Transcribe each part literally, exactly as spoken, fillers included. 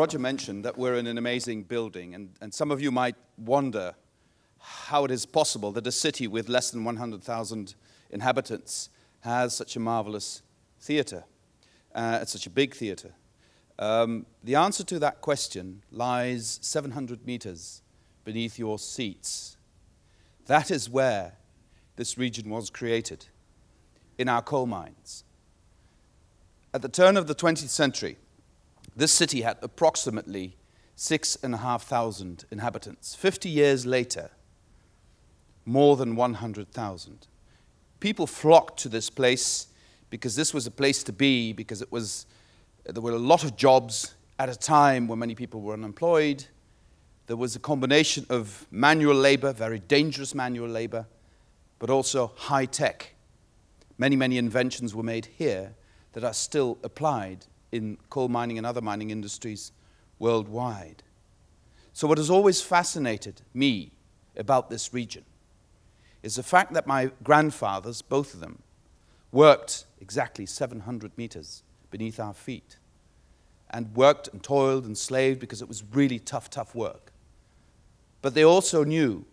Roger mentioned that we're in an amazing building, and, and some of you might wonder how it is possible that a city with less than one hundred thousand inhabitants has such a marvelous theater, uh, such a big theater. Um, the answer to that question lies seven hundred meters beneath your seats. That is where this region was created, in our coal mines. At the turn of the twentieth century, this city had approximately six and a half thousand inhabitants. Fifty years later, more than one hundred thousand. People flocked to this place because this was a place to be, because it was, there were a lot of jobs at a time when many people were unemployed. There was a combination of manual labor, very dangerous manual labor, but also high tech. Many, many inventions were made here that are still applied in coal mining and other mining industries worldwide. So what has always fascinated me about this region is the fact that my grandfathers, both of them, worked exactly seven hundred meters beneath our feet, and worked and toiled and slaved because it was really tough, tough work. But they also knew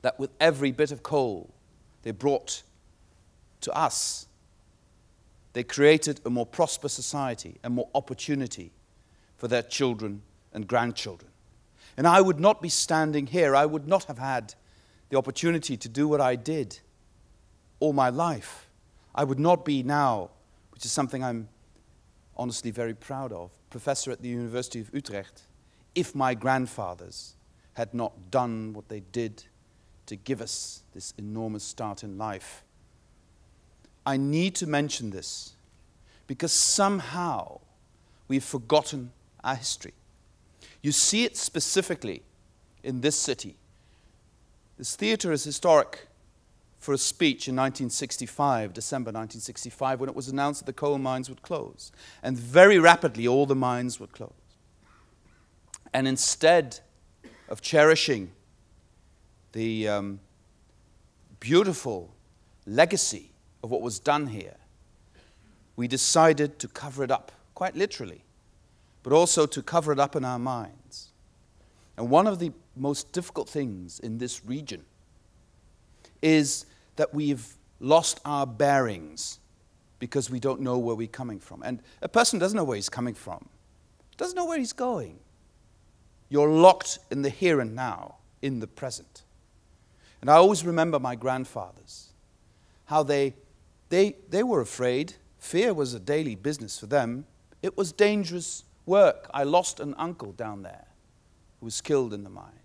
that with every bit of coal they brought to us, they created a more prosperous society and more opportunity for their children and grandchildren. And I would not be standing here, I would not have had the opportunity to do what I did all my life. I would not be now, which is something I'm honestly very proud of, professor at the University of Utrecht, if my grandfathers had not done what they did to give us this enormous start in life. I need to mention this because somehow we've forgotten our history. You see it specifically in this city. This theater is historic for a speech in nineteen sixty-five, December nineteen sixty-five, when it was announced that the coal mines would close. And very rapidly, all the mines were closed. And instead of cherishing the um, beautiful legacy of what was done here, we decided to cover it up, quite literally, but also to cover it up in our minds. And one of the most difficult things in this region is that we've lost our bearings because we don't know where we're coming from. And a person doesn't know where he's coming from, doesn't know where he's going. You're locked in the here and now, in the present. And I always remember my grandfathers, how they They, they were afraid. Fear was a daily business for them. It was dangerous work. I lost an uncle down there who was killed in the mine.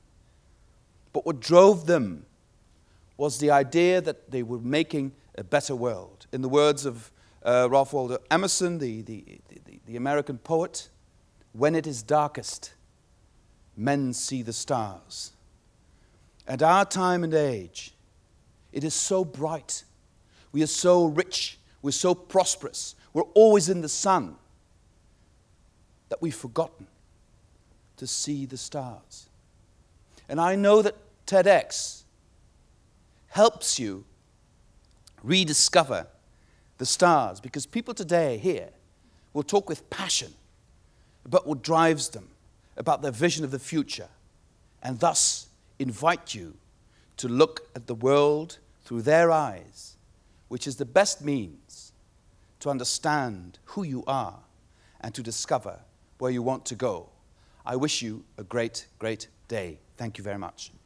But what drove them was the idea that they were making a better world. In the words of uh, Ralph Waldo Emerson, the, the, the, the American poet, "When it is darkest, men see the stars." At our time and age, it is so bright. We are so rich, we're so prosperous, we're always in the sun, that we've forgotten to see the stars. And I know that TEDx helps you rediscover the stars, because people today here will talk with passion about what drives them, about their vision of the future, and thus invite you to look at the world through their eyes, which is the best means to understand who you are and to discover where you want to go. I wish you a great, great day. Thank you very much.